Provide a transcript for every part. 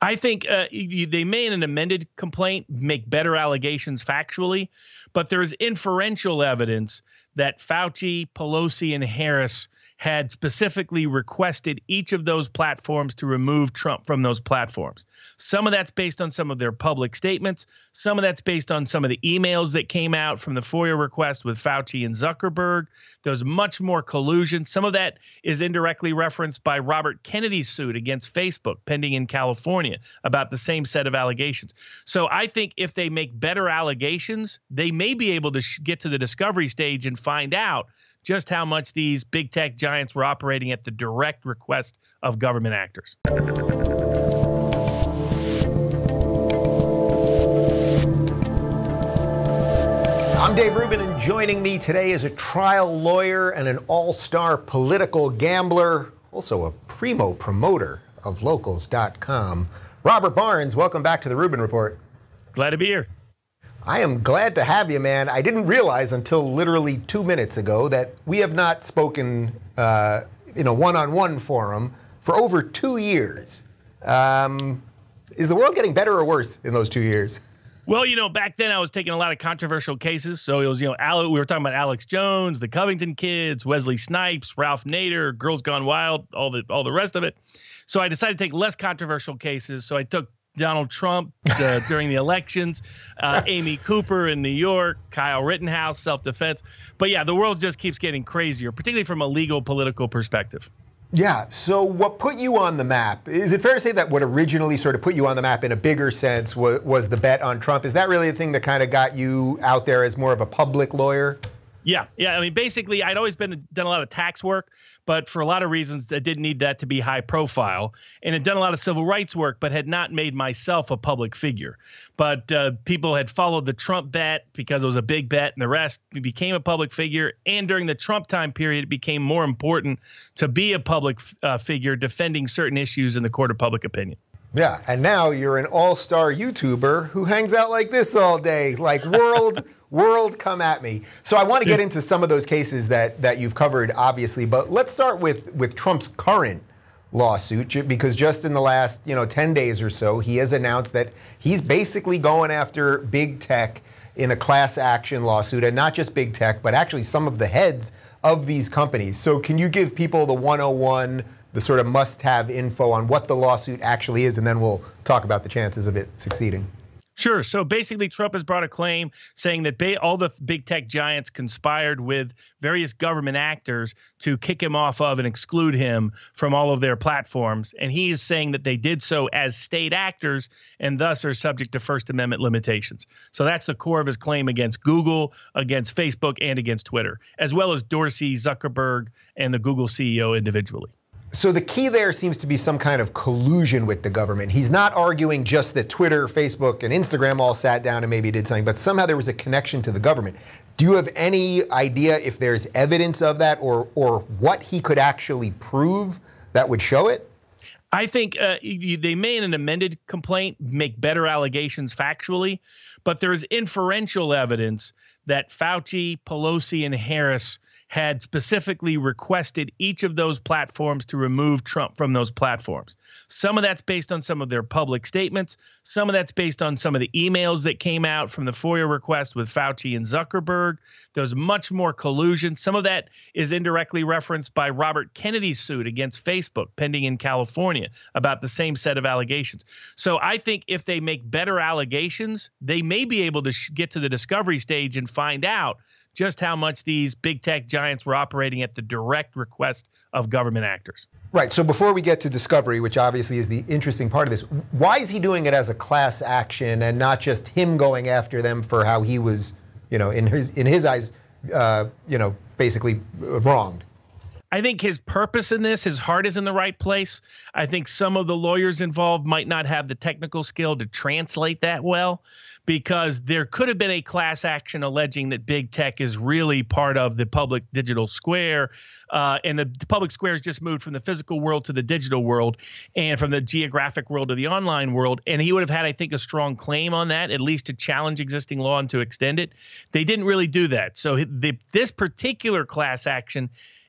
I think they may, in an amended complaint, make better allegations factually, but there is inferential evidence that Fauci, Pelosi, and Harris had specifically requested each of those platforms to remove Trump from those platforms. Some of that's based on some of their public statements. Some of that's based on some of the emails that came out from the FOIA request with Fauci and Zuckerberg. There's much more collusion. Some of that is indirectly referenced by Robert Kennedy's suit against Facebook pending in California about the same set of allegations. So I think if they make better allegations, they may be able to get to the discovery stage and find out just how much these big tech giants were operating at the direct request of government actors. I'm Dave Rubin, and joining me today is a trial lawyer and an all-star political gambler, also a primo promoter of locals.com, Robert Barnes. Welcome back to The Rubin Report. Glad to be here. I am glad to have you, man. I didn't realize until literally 2 minutes ago that we have not spoken in a one-on-one forum for over 2 years. Is the world getting better or worse in those 2 years? Well, you know, back then I was taking a lot of controversial cases. So it was, you know, we were talking about Alex Jones, the Covington kids, Wesley Snipes, Ralph Nader, Girls Gone Wild, all the rest of it. So I decided to take less controversial cases. So I took Donald Trump during the elections, Amy Cooper in New York, Kyle Rittenhouse, self-defense. But yeah, the world just keeps getting crazier, particularly from a legal political perspective. Yeah. So what put you on the map? Is it fair to say that what originally sort of put you on the map in a bigger sense was the bet on Trump? Is that really the thing that kind of got you out there as more of a public lawyer? Yeah. I mean, basically, I'd always done a lot of tax work, but for a lot of reasons, I didn't need that to be high profile, and had done a lot of civil rights work, but had not made myself a public figure. But people had followed the Trump bet because it was a big bet, and the rest became a public figure. And during the Trump time period, it became more important to be a public figure defending certain issues in the court of public opinion. Yeah, and now you're an all-star YouTuber who hangs out like this all day, like world. World, come at me. So I want to get into some of those cases that you've covered, obviously, but let's start with Trump's current lawsuit, because just in the last 10 days or so, he has announced that he's basically going after big tech in a class action lawsuit, and not just big tech, but actually some of the heads of these companies. So can you give people the 101, the sort of must-have info on what the lawsuit actually is, and then we'll talk about the chances of it succeeding? Sure. So basically, Trump has brought a claim saying that all the big tech giants conspired with various government actors to kick him off of and exclude him from all of their platforms. And he is saying that they did so as state actors and thus are subject to First Amendment limitations. So that's the core of his claim against Google, against Facebook, and against Twitter, as well as Dorsey, Zuckerberg, and the Google CEO individually. So the key there seems to be some kind of collusion with the government. He's not arguing just that Twitter, Facebook, and Instagram all sat down and maybe did something, but somehow there was a connection to the government. Do you have any idea if there's evidence of that or what he could actually prove that would show it? I think they may, in an amended complaint, make better allegations factually, but there is inferential evidence that Fauci, Pelosi, and Harris had specifically requested each of those platforms to remove Trump from those platforms. Some of that's based on some of their public statements. Some of that's based on some of the emails that came out from the FOIA request with Fauci and Zuckerberg. There's much more collusion. Some of that is indirectly referenced by Robert Kennedy's suit against Facebook pending in California about the same set of allegations. So I think if they make better allegations, they may be able to get to the discovery stage and find out just how much these big tech giants were operating at the direct request of government actors. Right. So before we get to discovery, which obviously is the interesting part of this, why is he doing it as a class action and not just him going after them for how he was, in his eyes, basically wronged? I think his purpose in this, his heart is in the right place. I think some of the lawyers involved might not have the technical skill to translate that well, because there could have been a class action alleging that big tech is really part of the public digital square. And the public square has just moved from the physical world to the digital world and from the geographic world to the online world. And he would have had, I think, a strong claim on that, at least to challenge existing law and to extend it. They didn't really do that. So this particular class action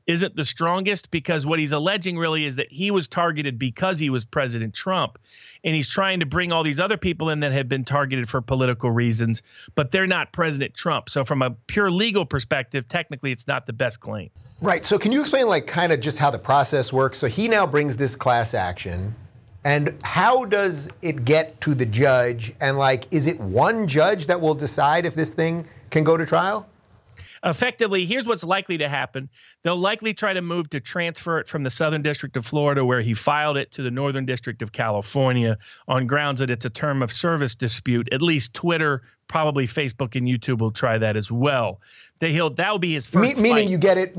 isn't the strongest, because what he's alleging really is that he was targeted because he was President Trump. And he's trying to bring all these other people in that have been targeted for political reasons, but they're not President Trump. So from a pure legal perspective, technically, it's not the best claim. Right. So can you explain like kind of just how the process works? So he now brings this class action. And how does it get to the judge? And like, is it one judge that will decide if this thing can go to trial? Effectively, here's what's likely to happen. They'll likely try to move to transfer it from the Southern District of Florida, where he filed it, to the Northern District of California on grounds that it's a term of service dispute. At least Twitter, probably Facebook and YouTube will try that as well. That will be his first fight. Meaning you get it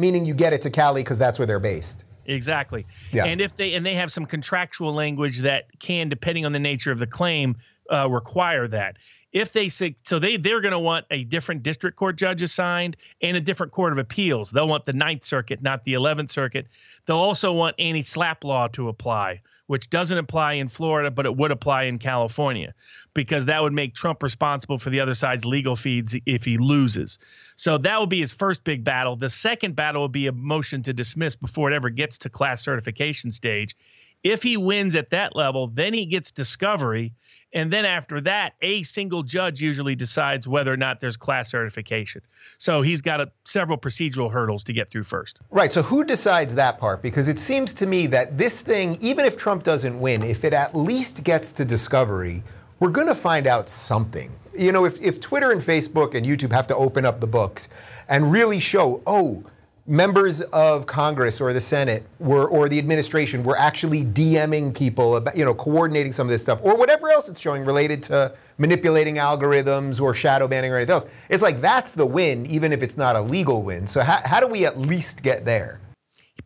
to Cali because that's where they're based. Exactly. Yeah. And if they have some contractual language that can, depending on the nature of the claim, require that. If they say, so they're going to want a different district court judge assigned and a different court of appeals. They'll want the 9th Circuit, not the 11th Circuit. They'll also want anti-SLAPP law to apply, which doesn't apply in Florida, but it would apply in California, because that would make Trump responsible for the other side's legal fees if he loses. So that will be his first big battle. The second battle will be a motion to dismiss before it ever gets to class certification stage. If he wins at that level, then he gets discovery. And then after that, a single judge usually decides whether or not there's class certification. So he's got several procedural hurdles to get through first. Right. So who decides that part? Because it seems to me that this thing, even if Trump doesn't win, if it at least gets to discovery, we're going to find out something. You know, if Twitter and Facebook and YouTube have to open up the books and really show, oh, members of Congress or the Senate or the administration were actually DMing people about, you know, coordinating some of this stuff or whatever else it's showing related to manipulating algorithms or shadow banning or anything else. It's like, that's the win, even if it's not a legal win. So how do we at least get there?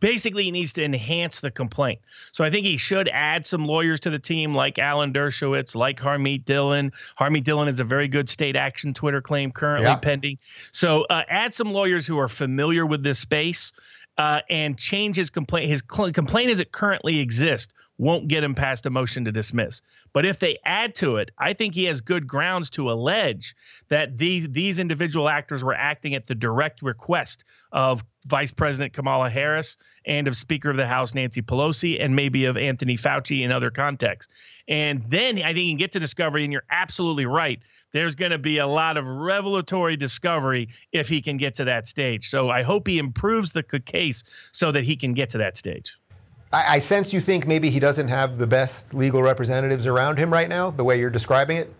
Basically, he needs to enhance the complaint. So I think he should add some lawyers to the team, like Alan Dershowitz, like Harmeet Dillon. Harmeet Dillon is a very good state action Twitter claim currently pending. So add some lawyers who are familiar with this space and change his complaint. His complaint as it currently exists won't get him past a motion to dismiss. But if they add to it, I think he has good grounds to allege that these individual actors were acting at the direct request of Vice President Kamala Harris and of Speaker of the House Nancy Pelosi and maybe of Anthony Fauci in other contexts. And then I think you can get to discovery, and you're absolutely right. There's going to be a lot of revelatory discovery if he can get to that stage. So I hope he improves the case so that he can get to that stage. I sense you think maybe he doesn't have the best legal representatives around him right now, the way you're describing it?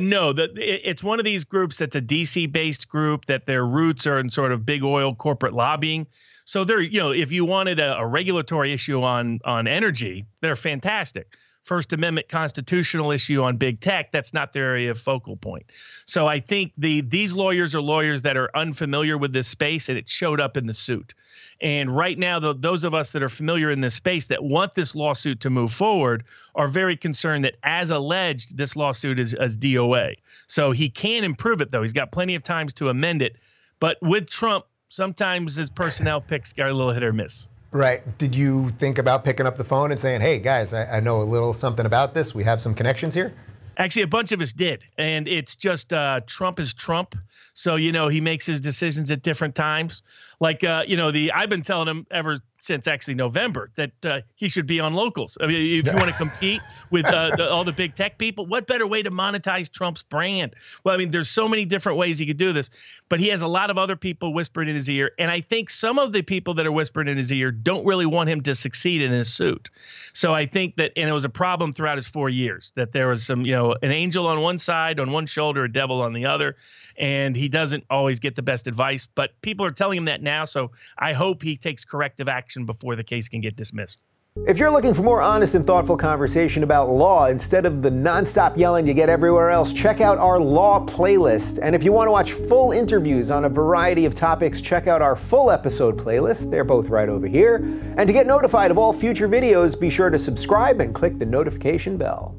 No, it's one of these groups that's a D.C.-based group that their roots are in sort of big oil corporate lobbying. So they're, you know, if you wanted a regulatory issue on energy, they're fantastic. First Amendment constitutional issue on big tech, that's not their area of focal point. So I think these lawyers are lawyers that are unfamiliar with this space, and it showed up in the suit. And right now, those of us that are familiar in this space that want this lawsuit to move forward are very concerned that, as alleged, this lawsuit is DOA. So he can improve it, though. He's got plenty of times to amend it. But with Trump, sometimes his personnel picks are a little hit or miss. Right. Did you think about picking up the phone and saying, hey, guys, I know a little something about this. We have some connections here? Actually, a bunch of us did. And it's just Trump is Trump. So, you know, he makes his decisions at different times. Like, you know, I've been telling him ever since actually November that he should be on Locals. I mean, if you want to compete with all the big tech people, what better way to monetize Trump's brand? Well, I mean, there's so many different ways he could do this, but he has a lot of other people whispering in his ear. And I think some of the people that are whispering in his ear don't really want him to succeed in his suit. So I think that, and it was a problem throughout his 4 years, that there was some, you know, an angel on one side, on one shoulder, a devil on the other. And he doesn't always get the best advice, but people are telling him that now. So I hope he takes corrective action before the case can get dismissed. If you're looking for more honest and thoughtful conversation about law instead of the nonstop yelling you get everywhere else, check out our law playlist. And if you want to watch full interviews on a variety of topics, check out our full episode playlist. They're both right over here. And to get notified of all future videos, be sure to subscribe and click the notification bell.